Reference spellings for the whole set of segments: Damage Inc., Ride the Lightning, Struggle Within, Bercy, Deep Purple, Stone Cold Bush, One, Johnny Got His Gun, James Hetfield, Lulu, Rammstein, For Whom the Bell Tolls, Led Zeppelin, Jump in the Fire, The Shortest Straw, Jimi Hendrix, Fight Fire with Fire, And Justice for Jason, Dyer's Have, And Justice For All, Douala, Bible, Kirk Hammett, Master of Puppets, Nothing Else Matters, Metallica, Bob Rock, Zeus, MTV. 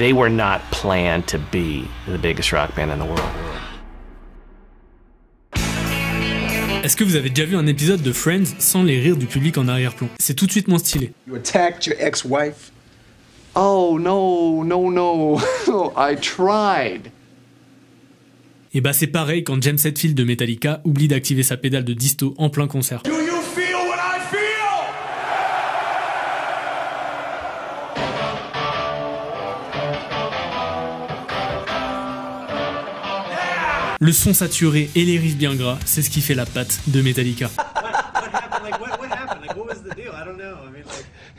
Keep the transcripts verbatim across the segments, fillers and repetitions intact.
they were not planned to be the biggest rock band in the world. Est-ce que vous avez déjà vu un épisode de Friends sans les rires du public en arrière-plan? C'est tout de suite moins stylé. You attacked your ex-wife? Oh no, no, no. I tried. Et bah c'est pareil quand James Hetfield de Metallica oublie d'activer sa pédale de disto en plein concert. Do you feel what I feel? Yeah. Le son saturé et les riffs bien gras, c'est ce qui fait la patte de Metallica.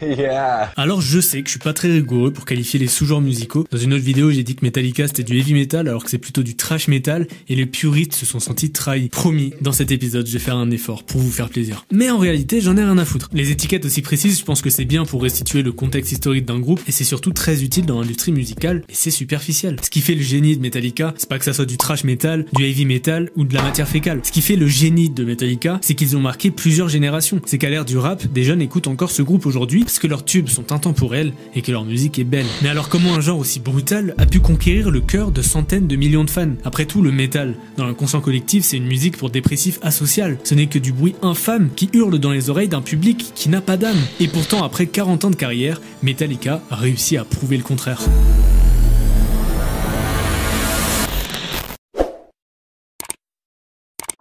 Yeah. Alors je sais que je suis pas très rigoureux pour qualifier les sous-genres musicaux. Dans une autre vidéo, j'ai dit que Metallica c'était du heavy metal alors que c'est plutôt du thrash metal, et les puristes se sont sentis trahis. Promis, dans cet épisode, je vais faire un effort pour vous faire plaisir. Mais en réalité, j'en ai rien à foutre. Les étiquettes aussi précises, je pense que c'est bien pour restituer le contexte historique d'un groupe, et c'est surtout très utile dans l'industrie musicale, et c'est superficiel. Ce qui fait le génie de Metallica, c'est pas que ça soit du thrash metal, du heavy metal ou de la matière fécale. Ce qui fait le génie de Metallica, c'est qu'ils ont marqué plusieurs générations. C'est qu'à l'ère du rap, des jeunes écoutent encore ce groupe aujourd'hui, parce que leurs tubes sont intemporels et que leur musique est belle. Mais alors comment un genre aussi brutal a pu conquérir le cœur de centaines de millions de fans? Après tout, le métal, dans l'inconscient collectif, c'est une musique pour dépressifs asocial. Ce n'est que du bruit infâme qui hurle dans les oreilles d'un public qui n'a pas d'âme. Et pourtant, après quarante ans de carrière, Metallica a réussi à prouver le contraire.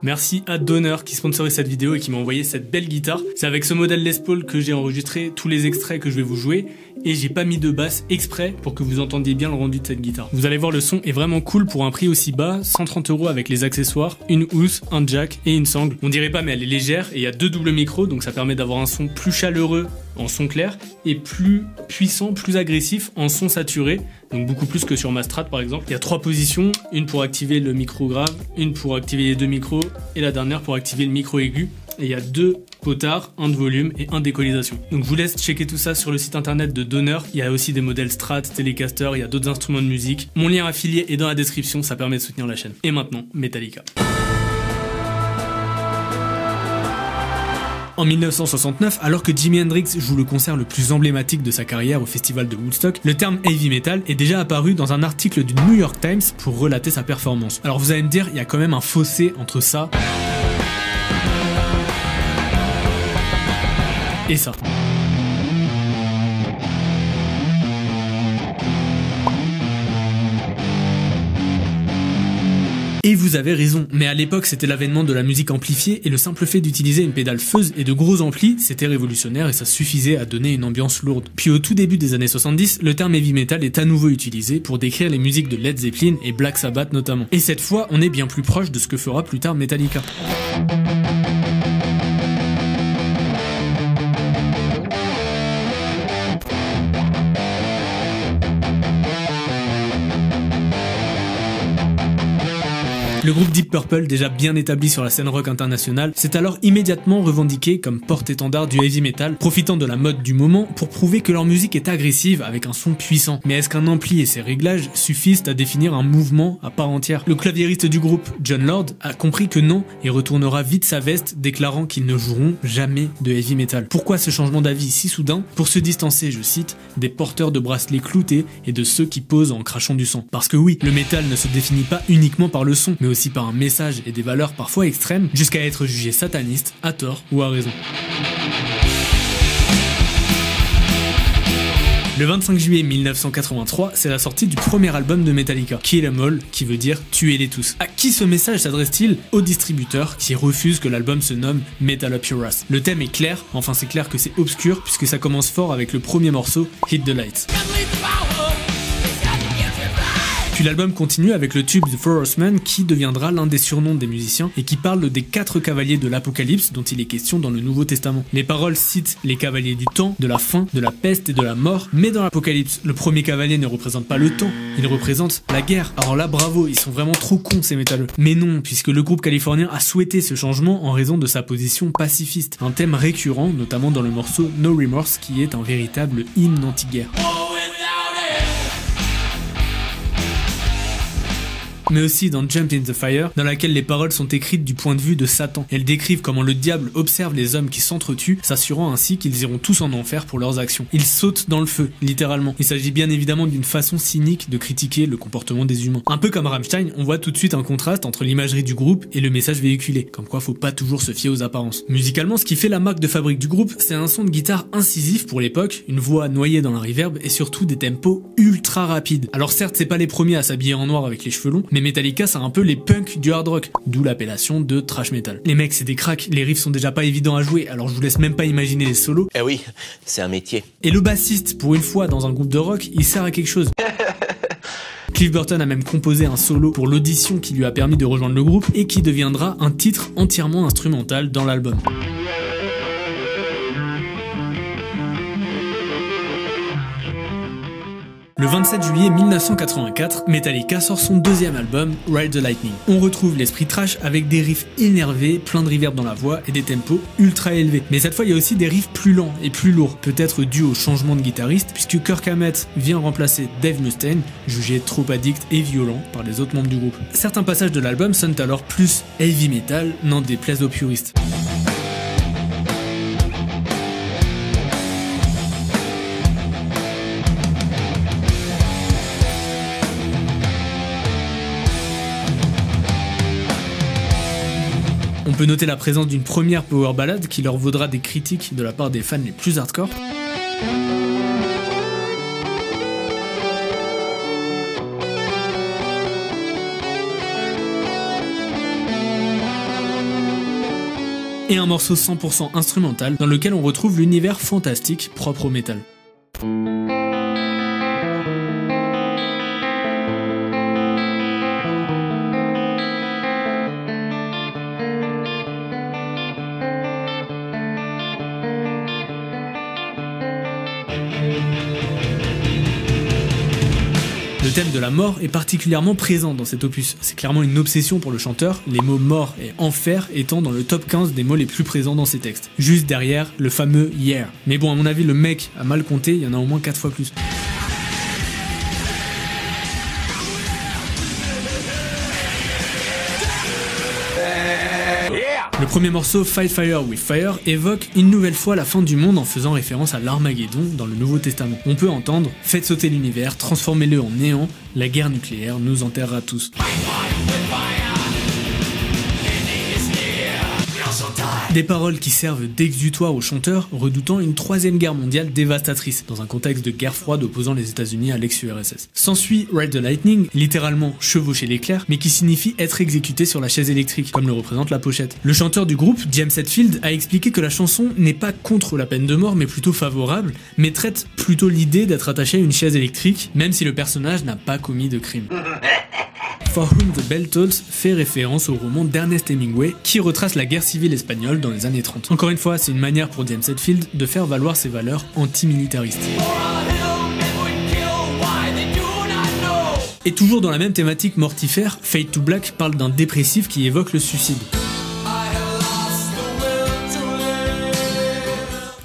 Merci à Donner qui sponsorise cette vidéo et qui m'a envoyé cette belle guitare. C'est avec ce modèle Les Paul que j'ai enregistré tous les extraits que je vais vous jouer, et j'ai pas mis de basse exprès pour que vous entendiez bien le rendu de cette guitare. Vous allez voir, le son est vraiment cool pour un prix aussi bas, cent trente euros avec les accessoires, une housse, un jack et une sangle. On dirait pas mais elle est légère, et il y a deux doubles micros donc ça permet d'avoir un son plus chaleureux en son clair et plus puissant, plus agressif en son saturé, donc beaucoup plus que sur ma Strat par exemple. Il y a trois positions, une pour activer le micro grave, une pour activer les deux micros et la dernière pour activer le micro aigu. Et il y a deux potards, un de volume et un d'équalisation. Donc je vous laisse checker tout ça sur le site internet de Donner. Il y a aussi des modèles Strat, Telecaster, il y a d'autres instruments de musique. Mon lien affilié est dans la description, ça permet de soutenir la chaîne. Et maintenant, Metallica. En mille neuf cent soixante-neuf, alors que Jimi Hendrix joue le concert le plus emblématique de sa carrière au festival de Woodstock, le terme heavy metal est déjà apparu dans un article du New York Times pour relater sa performance. Alors vous allez me dire, il y a quand même un fossé entre ça et ça. Et vous avez raison, mais à l'époque c'était l'avènement de la musique amplifiée, et le simple fait d'utiliser une pédale fuzz et de gros amplis, c'était révolutionnaire et ça suffisait à donner une ambiance lourde. Puis au tout début des années soixante-dix, le terme heavy metal est à nouveau utilisé pour décrire les musiques de Led Zeppelin et Black Sabbath notamment. Et cette fois, on est bien plus proche de ce que fera plus tard Metallica. Le groupe Deep Purple, déjà bien établi sur la scène rock internationale, s'est alors immédiatement revendiqué comme porte-étendard du heavy metal, profitant de la mode du moment pour prouver que leur musique est agressive avec un son puissant. Mais est-ce qu'un ampli et ses réglages suffisent à définir un mouvement à part entière? Le claviériste du groupe, John Lord, a compris que non et retournera vite sa veste, déclarant qu'ils ne joueront jamais de heavy metal. Pourquoi ce changement d'avis si soudain? Pour se distancer, je cite, des porteurs de bracelets cloutés et de ceux qui posent en crachant du sang. Parce que oui, le métal ne se définit pas uniquement par le son, mais aussi par un message et des valeurs parfois extrêmes, jusqu'à être jugé sataniste, à tort ou à raison. Le vingt-cinq juillet mille neuf cent quatre-vingt-trois, c'est la sortie du premier album de Metallica, Kill Them All, qui veut dire tuez-les tous. À qui ce message s'adresse-t-il? Au distributeur, qui refuse que l'album se nomme Metal Up Your Ass. Le thème est clair, enfin c'est clair que c'est obscur, puisque ça commence fort avec le premier morceau, Hit The Lights. Puis l'album continue avec le tube The Four Horsemen qui deviendra l'un des surnoms des musiciens et qui parle des quatre cavaliers de l'Apocalypse dont il est question dans le Nouveau Testament. Les paroles citent les cavaliers du temps, de la faim, de la peste et de la mort, mais dans l'Apocalypse, le premier cavalier ne représente pas le temps, il représente la guerre. Alors là bravo, ils sont vraiment trop cons ces métalleux. Mais non, puisque le groupe californien a souhaité ce changement en raison de sa position pacifiste, un thème récurrent notamment dans le morceau No Remorse qui est un véritable hymne anti-guerre. mais aussi dans Jump in the Fire, dans laquelle les paroles sont écrites du point de vue de Satan. Elles décrivent comment le diable observe les hommes qui s'entretuent, s'assurant ainsi qu'ils iront tous en enfer pour leurs actions. Ils sautent dans le feu, littéralement. Il s'agit bien évidemment d'une façon cynique de critiquer le comportement des humains. Un peu comme Rammstein, on voit tout de suite un contraste entre l'imagerie du groupe et le message véhiculé, comme quoi faut pas toujours se fier aux apparences. Musicalement, ce qui fait la marque de fabrique du groupe, c'est un son de guitare incisif pour l'époque, une voix noyée dans la reverb et surtout des tempos ultra rapides. Alors certes, c'est pas les premiers à s'habiller en noir avec les cheveux longs, mais Metallica c'est un peu les punks du hard rock, d'où l'appellation de thrash metal. Les mecs c'est des cracks, les riffs sont déjà pas évidents à jouer, alors je vous laisse même pas imaginer les solos. Eh oui, c'est un métier. Et le bassiste, pour une fois dans un groupe de rock, il sert à quelque chose. Cliff Burton a même composé un solo pour l'audition qui lui a permis de rejoindre le groupe et qui deviendra un titre entièrement instrumental dans l'album. Le vingt-sept juillet mille neuf cent quatre-vingt-quatre, Metallica sort son deuxième album, Ride the Lightning. On retrouve l'esprit trash avec des riffs énervés, plein de reverb dans la voix et des tempos ultra élevés. Mais cette fois, il y a aussi des riffs plus lents et plus lourds, peut-être dû au changement de guitariste, puisque Kirk Hammett vient remplacer Dave Mustaine, jugé trop addict et violent par les autres membres du groupe. Certains passages de l'album sonnent alors plus heavy metal, n'en déplaise aux puristes. On peut noter la présence d'une première power ballade qui leur vaudra des critiques de la part des fans les plus hardcore. Et un morceau cent pour cent instrumental dans lequel on retrouve l'univers fantastique propre au métal. Le thème de la mort est particulièrement présent dans cet opus, c'est clairement une obsession pour le chanteur, les mots mort et enfer étant dans le top quinze des mots les plus présents dans ses textes. Juste derrière, le fameux yeah. Mais bon, à mon avis, le mec a mal compté, il y en a au moins quatre fois plus. Le premier morceau, Fight Fire with Fire, évoque une nouvelle fois la fin du monde en faisant référence à l'Armageddon dans le Nouveau Testament. On peut entendre « Faites sauter l'univers, transformez-le en néant, la guerre nucléaire nous enterrera tous ». Des paroles qui servent d'exutoire aux chanteurs, redoutant une troisième guerre mondiale dévastatrice, dans un contexte de guerre froide opposant les États-Unis à l'ex-U R S S. S'ensuit Ride the Lightning, littéralement chevaucher l'éclair, mais qui signifie être exécuté sur la chaise électrique, comme le représente la pochette. Le chanteur du groupe, James Hetfield, a expliqué que la chanson n'est pas contre la peine de mort, mais plutôt favorable, mais traite plutôt l'idée d'être attaché à une chaise électrique, même si le personnage n'a pas commis de crime. For Whom the Bell Tolls fait référence au roman d'Ernest Hemingway qui retrace la guerre civile espagnole dans les années trente. Encore une fois, c'est une manière pour James Hetfield de faire valoir ses valeurs antimilitaristes. Et toujours dans la même thématique mortifère, Fade to Black parle d'un dépressif qui évoque le suicide.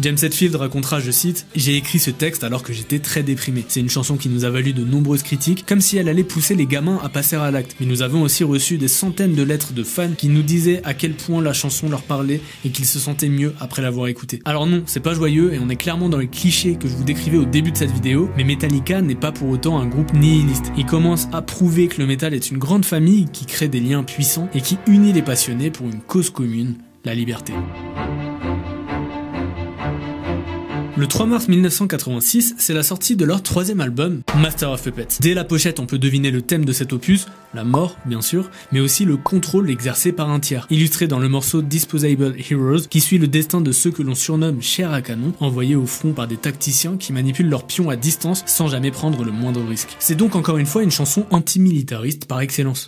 James Hetfield racontera, je cite, « J'ai écrit ce texte alors que j'étais très déprimé. C'est une chanson qui nous a valu de nombreuses critiques, comme si elle allait pousser les gamins à passer à l'acte. Mais nous avons aussi reçu des centaines de lettres de fans qui nous disaient à quel point la chanson leur parlait et qu'ils se sentaient mieux après l'avoir écoutée. » Alors non, c'est pas joyeux et on est clairement dans les clichés que je vous décrivais au début de cette vidéo, mais Metallica n'est pas pour autant un groupe nihiliste. Il commence à prouver que le métal est une grande famille qui crée des liens puissants et qui unit les passionnés pour une cause commune, la liberté. Le trois mars mille neuf cent quatre-vingt-six, c'est la sortie de leur troisième album, Master of Puppets. Dès la pochette, on peut deviner le thème de cet opus, la mort, bien sûr, mais aussi le contrôle exercé par un tiers, illustré dans le morceau Disposable Heroes, qui suit le destin de ceux que l'on surnomme chairs à canon, envoyés au front par des tacticiens qui manipulent leurs pions à distance sans jamais prendre le moindre risque. C'est donc encore une fois une chanson antimilitariste par excellence.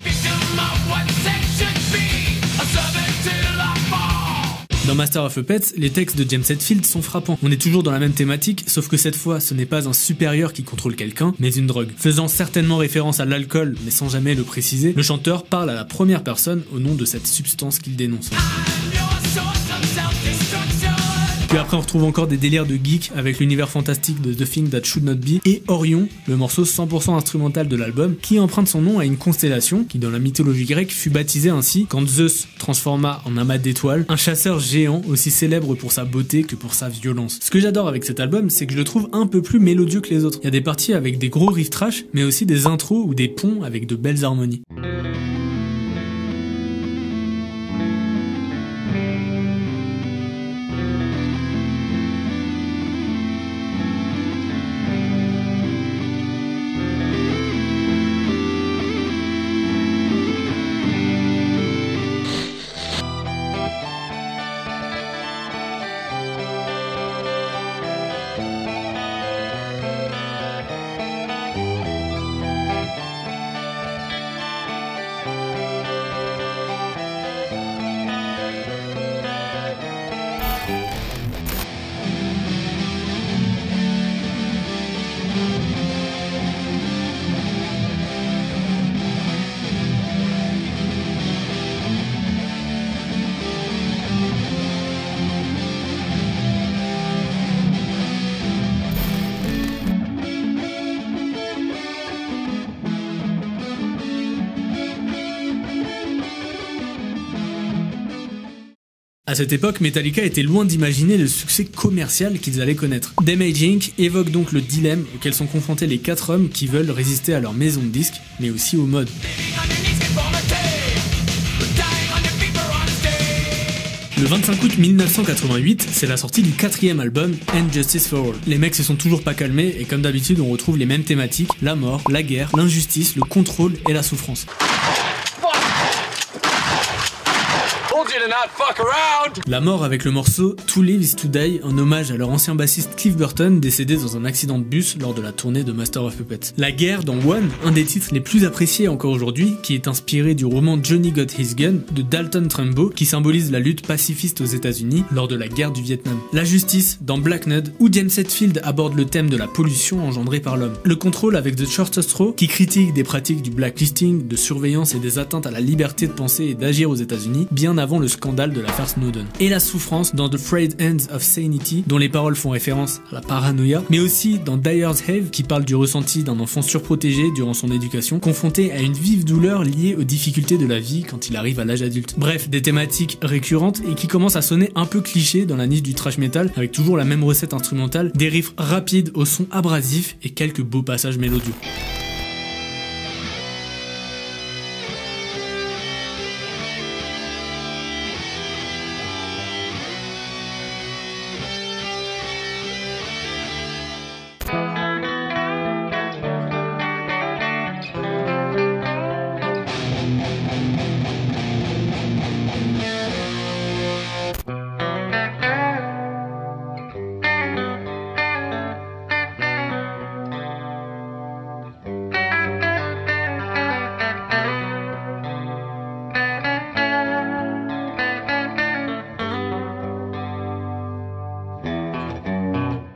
Dans Master of Puppets, les textes de James Hetfield sont frappants. On est toujours dans la même thématique, sauf que cette fois, ce n'est pas un supérieur qui contrôle quelqu'un, mais une drogue. Faisant certainement référence à l'alcool, mais sans jamais le préciser, le chanteur parle à la première personne au nom de cette substance qu'il dénonce. Puis après on retrouve encore des délires de geek avec l'univers fantastique de The Thing That Should Not Be et Orion, le morceau cent pour cent instrumental de l'album, qui emprunte son nom à une constellation qui dans la mythologie grecque fut baptisée ainsi quand Zeus transforma en amas d'étoiles un chasseur géant aussi célèbre pour sa beauté que pour sa violence. Ce que j'adore avec cet album, c'est que je le trouve un peu plus mélodieux que les autres. Il y a des parties avec des gros riff trash, mais aussi des intros ou des ponts avec de belles harmonies. À cette époque, Metallica était loin d'imaginer le succès commercial qu'ils allaient connaître. Damage Incorporated évoque donc le dilemme auquel sont confrontés les quatre hommes qui veulent résister à leur maison de disques, mais aussi aux modes. Le vingt-cinq août mille neuf cent quatre-vingt-huit, c'est la sortie du quatrième album, And Justice for All. Les mecs se sont toujours pas calmés et comme d'habitude, on retrouve les mêmes thématiques, la mort, la guerre, l'injustice, le contrôle et la souffrance. La mort avec le morceau To Live Is To Die en hommage à leur ancien bassiste Cliff Burton décédé dans un accident de bus lors de la tournée de Master of Puppets. La guerre dans One, un des titres les plus appréciés encore aujourd'hui, qui est inspiré du roman Johnny Got His Gun de Dalton Trumbo qui symbolise la lutte pacifiste aux États-Unis lors de la guerre du Vietnam. La justice dans Black Nud où James Hetfield aborde le thème de la pollution engendrée par l'homme. Le contrôle avec The Shortest Straw qui critique des pratiques du blacklisting, de surveillance et des atteintes à la liberté de penser et d'agir aux États-Unis bien avant le scandale de l'affaire Snowden. Et la souffrance dans The Frayed Ends of Sanity, dont les paroles font référence à la paranoïa, mais aussi dans Dyer's Have, qui parle du ressenti d'un enfant surprotégé durant son éducation, confronté à une vive douleur liée aux difficultés de la vie quand il arrive à l'âge adulte. Bref, des thématiques récurrentes et qui commencent à sonner un peu cliché dans la niche du thrash metal, avec toujours la même recette instrumentale, des riffs rapides au son abrasif et quelques beaux passages mélodieux.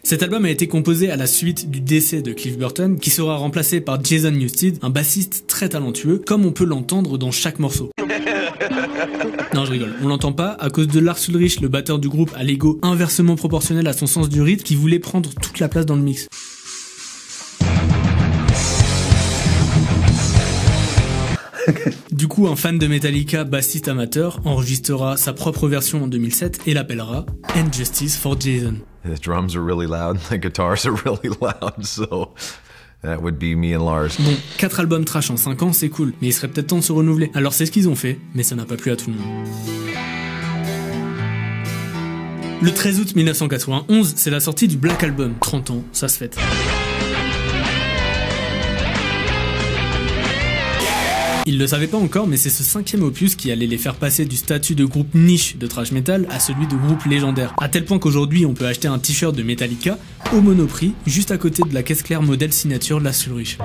Cet album a été composé à la suite du décès de Cliff Burton, qui sera remplacé par Jason Newsted, un bassiste très talentueux, comme on peut l'entendre dans chaque morceau. Non, je rigole, on l'entend pas à cause de Lars Ulrich, le batteur du groupe à l'ego inversement proportionnel à son sens du rythme, qui voulait prendre toute la place dans le mix. Du coup, un fan de Metallica, bassiste amateur, enregistrera sa propre version en deux mille sept et l'appellera And Justice for Jason. The drums are really loud, the guitars are really loud, so that would be me and Lars. Bon, quatre albums trash en cinq ans, c'est cool, mais il serait peut-être temps de se renouveler. Alors c'est ce qu'ils ont fait, mais ça n'a pas plu à tout le monde. Le treize août mille neuf cent quatre-vingt-onze, c'est la sortie du Black Album. trente ans, ça se fête. Ils le savaient pas encore, mais c'est ce cinquième opus qui allait les faire passer du statut de groupe niche de thrash metal à celui de groupe légendaire. À tel point qu'aujourd'hui on peut acheter un t-shirt de Metallica au Monoprix, juste à côté de la caisse claire modèle signature de la Ulrich.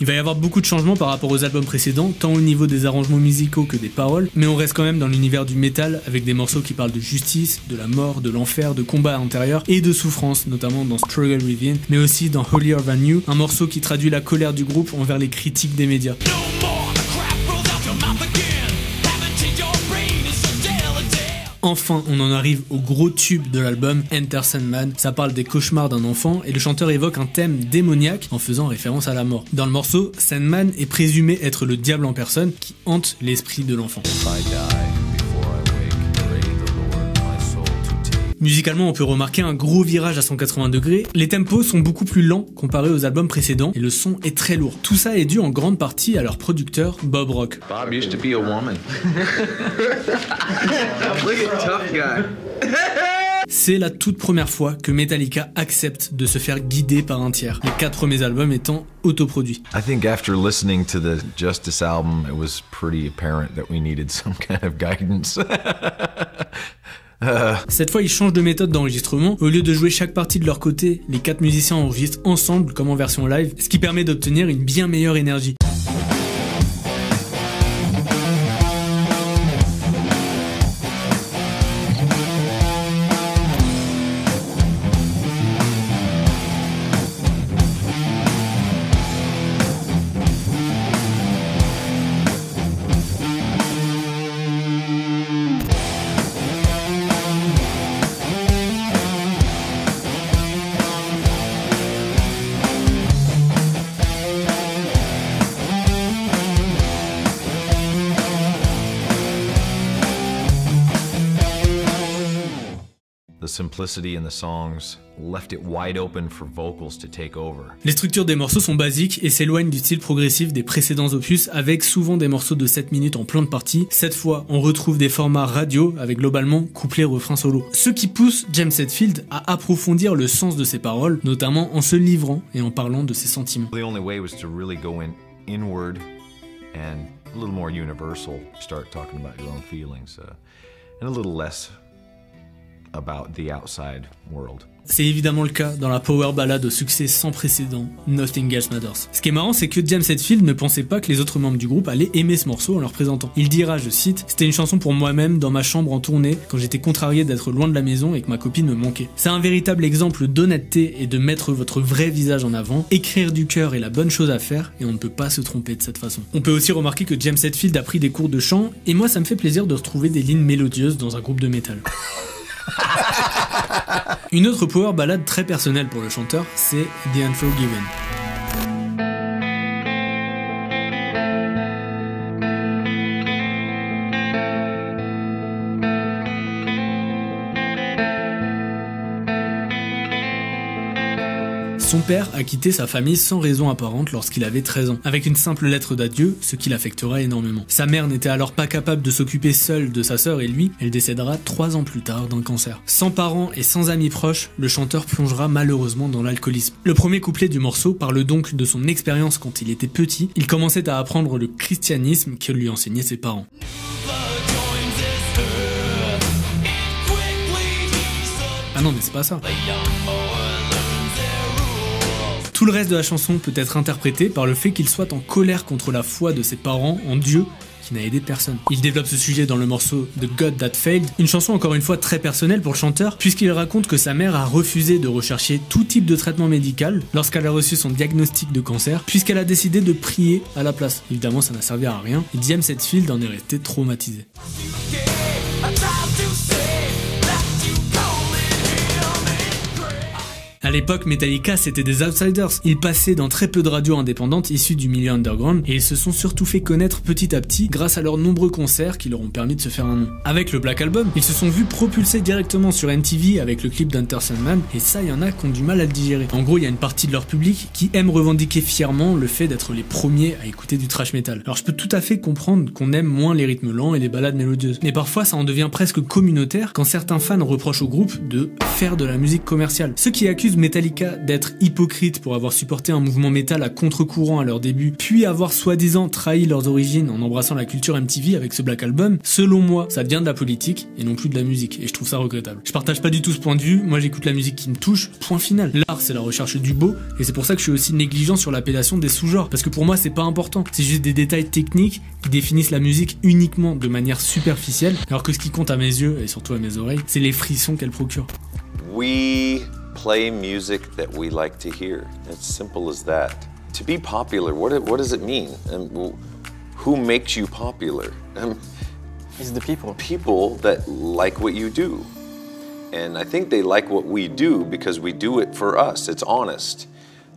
Il va y avoir beaucoup de changements par rapport aux albums précédents, tant au niveau des arrangements musicaux que des paroles, mais on reste quand même dans l'univers du métal avec des morceaux qui parlent de justice, de la mort, de l'enfer, de combat intérieur et de souffrance, notamment dans Struggle Within, mais aussi dans Holier Than You, un morceau qui traduit la colère du groupe envers les critiques des médias. No more, the crap rolls out your mouth again. Happened to your brain, it's a delicate. Enfin, on en arrive au gros tube de l'album, Enter Sandman. Ça parle des cauchemars d'un enfant et le chanteur évoque un thème démoniaque en faisant référence à la mort. Dans le morceau, Sandman est présumé être le diable en personne qui hante l'esprit de l'enfant. Musicalement, on peut remarquer un gros virage à cent quatre-vingts degrés. Les tempos sont beaucoup plus lents comparés aux albums précédents et le son est très lourd. Tout ça est dû en grande partie à leur producteur Bob Rock. Bob used to be a woman. C'est la toute première fois que Metallica accepte de se faire guider par un tiers, les quatre premiers albums étant autoproduits. I think after listening to the Justice album, it was pretty apparent that we needed some kind of guidance. Cette fois, ils changent de méthode d'enregistrement. Au lieu de jouer chaque partie de leur côté, les quatre musiciens enregistrent ensemble comme en version live, ce qui permet d'obtenir une bien meilleure énergie. Les structures des morceaux sont basiques et s'éloignent du style progressif des précédents opus, avec souvent des morceaux de sept minutes en plein de parties. Cette fois, on retrouve des formats radio avec globalement couplets refrains solo. Ce qui pousse James Hetfield à approfondir le sens de ses paroles, notamment en se livrant et en parlant de ses sentiments. The only way was to really go in inward and a little more universal, start talking about your own feelings uh, and a little less about the outside world. C'est évidemment le cas dans la power ballade au succès sans précédent, Nothing Else Matters. Ce qui est marrant, c'est que James Hetfield ne pensait pas que les autres membres du groupe allaient aimer ce morceau en leur présentant. Il dira, je cite, « C'était une chanson pour moi-même dans ma chambre en tournée, quand j'étais contrarié d'être loin de la maison et que ma copine me manquait. C'est un véritable exemple d'honnêteté et de mettre votre vrai visage en avant. Écrire du cœur est la bonne chose à faire et on ne peut pas se tromper de cette façon. » On peut aussi remarquer que James Hetfield a pris des cours de chant, et moi ça me fait plaisir de retrouver des lignes mélodieuses dans un groupe de métal. Une autre power ballade très personnelle pour le chanteur, c'est The Unforgiven. Son père a quitté sa famille sans raison apparente lorsqu'il avait treize ans, avec une simple lettre d'adieu, ce qui l'affectera énormément. Sa mère n'était alors pas capable de s'occuper seule de sa sœur et lui, elle décédera trois ans plus tard d'un cancer. Sans parents et sans amis proches, le chanteur plongera malheureusement dans l'alcoolisme. Le premier couplet du morceau parle donc de son expérience quand il était petit. Il commençait à apprendre le christianisme que lui enseignaient ses parents. Ah non, mais c'est pas ça. Tout le reste de la chanson peut être interprété par le fait qu'il soit en colère contre la foi de ses parents en Dieu qui n'a aidé personne. Il développe ce sujet dans le morceau The God That Failed, une chanson encore une fois très personnelle pour le chanteur, puisqu'il raconte que sa mère a refusé de rechercher tout type de traitement médical lorsqu'elle a reçu son diagnostic de cancer, puisqu'elle a décidé de prier à la place. Évidemment, ça n'a servi à rien, et James Hetfield en est resté traumatisé. À l'époque, Metallica, c'était des outsiders. Ils passaient dans très peu de radios indépendantes issues du milieu underground et ils se sont surtout fait connaître petit à petit grâce à leurs nombreux concerts qui leur ont permis de se faire un nom. Avec le Black Album, ils se sont vus propulsés directement sur M T V avec le clip d'Enter Sandman, et ça, il y en a qui ont du mal à le digérer. En gros, il y a une partie de leur public qui aime revendiquer fièrement le fait d'être les premiers à écouter du thrash metal. Alors je peux tout à fait comprendre qu'on aime moins les rythmes lents et les ballades mélodieuses, mais parfois ça en devient presque communautaire quand certains fans reprochent au groupe de faire de la musique commerciale. Ceux qui accusent Metallica d'être hypocrite pour avoir supporté un mouvement métal à contre-courant à leur début, puis avoir soi-disant trahi leurs origines en embrassant la culture M T V avec ce Black Album, selon moi, ça devient de la politique et non plus de la musique, et je trouve ça regrettable. Je partage pas du tout ce point de vue, moi j'écoute la musique qui me touche, point final. L'art, c'est la recherche du beau, et c'est pour ça que je suis aussi négligent sur l'appellation des sous-genres, parce que pour moi c'est pas important, c'est juste des détails techniques qui définissent la musique uniquement de manière superficielle, alors que ce qui compte à mes yeux, et surtout à mes oreilles, c'est les frissons qu'elle procure. Oui. Play music that we like to hear. It's simple as that. To be popular, what, what does it mean? Um, who makes you popular? Um, It's the people. People that like what you do. And I think they like what we do because we do it for us. It's honest.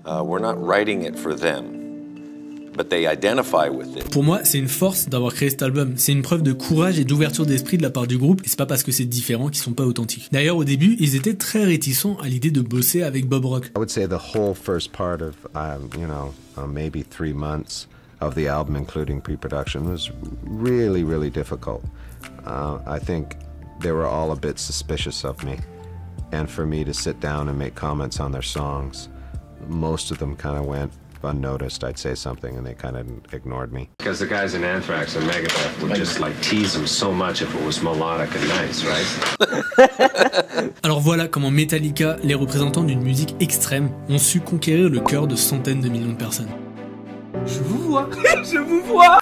Uh, we're not writing it for them. But they identify with it. Pour moi, c'est une force d'avoir créé cet album. C'est une preuve de courage et d'ouverture d'esprit de la part du groupe. Et c'est pas parce que c'est différent qu'ils sont pas authentiques. D'ailleurs, au début, ils étaient très réticents à l'idée de bosser avec Bob Rock. I would say the whole first part of, um, you know, uh, maybe three months of the album, including pre-production, was really, really difficult. Uh, I think they were all a bit suspicious of me, and for me to sit down and make comments on their songs, most of them kind of went unnoticed. I'd say something and they kind of ignored me. Because the guys in Anthrax and Megadeth would just like tease them so much if it was melodic and nice, right? Alors voilà comment Metallica, les représentants d'une musique extrême, ont su conquérir le cœur de centaines de millions de personnes. Je vous vois, je vous vois.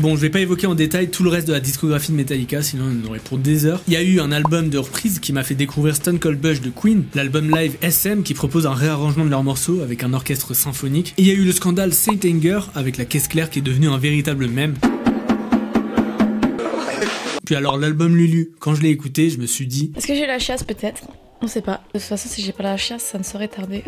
Bon, je vais pas évoquer en détail tout le reste de la discographie de Metallica, sinon on en aurait pour des heures. Il y a eu un album de reprise qui m'a fait découvrir Stone Cold Bush de Queen, l'album live S M qui propose un réarrangement de leurs morceaux avec un orchestre symphonique. Et il y a eu le scandale Saint Anger avec la caisse claire qui est devenue un véritable mème. Puis alors l'album Lulu, quand je l'ai écouté, je me suis dit... Est-ce que j'ai la chasse peut-être ? On sait pas. De toute façon, si j'ai pas la chasse, ça ne saurait tarder.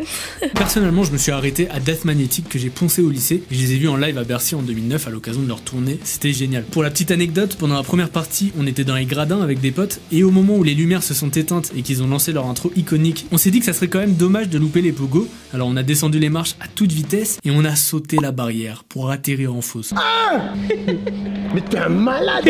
Personnellement, je me suis arrêté à Death Magnetic que j'ai poncé au lycée. Je les ai vus en live à Bercy en deux mille neuf à l'occasion de leur tournée. C'était génial. Pour la petite anecdote, pendant la première partie, on était dans les gradins avec des potes et au moment où les lumières se sont éteintes et qu'ils ont lancé leur intro iconique, on s'est dit que ça serait quand même dommage de louper les pogos. Alors on a descendu les marches à toute vitesse et on a sauté la barrière pour atterrir en fosse. Ah mais t'es un malade.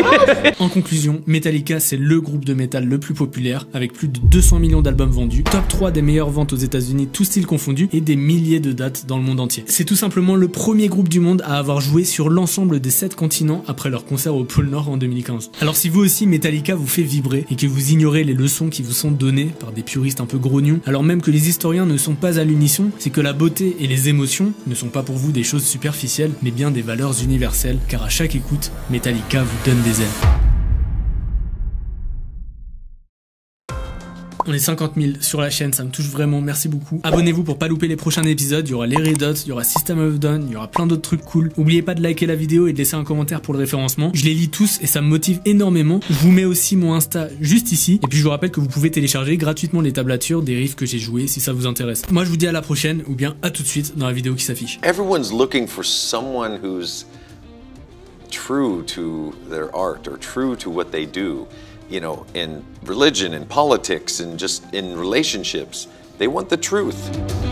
En conclusion, Metallica, c'est le groupe de métal le plus populaire avec plus de deux cents millions d'albums vendus, top trois des meilleures ventes aux États-Unis, tous styles confondus, et des milliers de dates dans le monde entier. C'est tout simplement le premier groupe du monde à avoir joué sur l'ensemble des sept continents après leur concert au pôle Nord en deux mille quinze. Alors si vous aussi Metallica vous fait vibrer et que vous ignorez les leçons qui vous sont données par des puristes un peu grognons, alors même que les historiens ne sont pas à l'unisson, c'est que la beauté et les émotions ne sont pas pour vous des choses superficielles, mais bien des valeurs universelles, car à chaque écoute, Metallica vous donne des ailes. On est cinquante mille sur la chaîne, ça me touche vraiment, merci beaucoup. Abonnez-vous pour pas louper les prochains épisodes, il y aura les Red Hot, il y aura System of Down, il y aura plein d'autres trucs cool. N'oubliez pas de liker la vidéo et de laisser un commentaire pour le référencement. Je les lis tous et ça me motive énormément. Je vous mets aussi mon Insta juste ici. Et puis je vous rappelle que vous pouvez télécharger gratuitement les tablatures des riffs que j'ai joués si ça vous intéresse. Moi je vous dis à la prochaine ou bien à tout de suite dans la vidéo qui s'affiche. Everyone's looking for someone who's true to their art or true to what they do. You know, in religion, in politics, and just in relationships. They want the truth.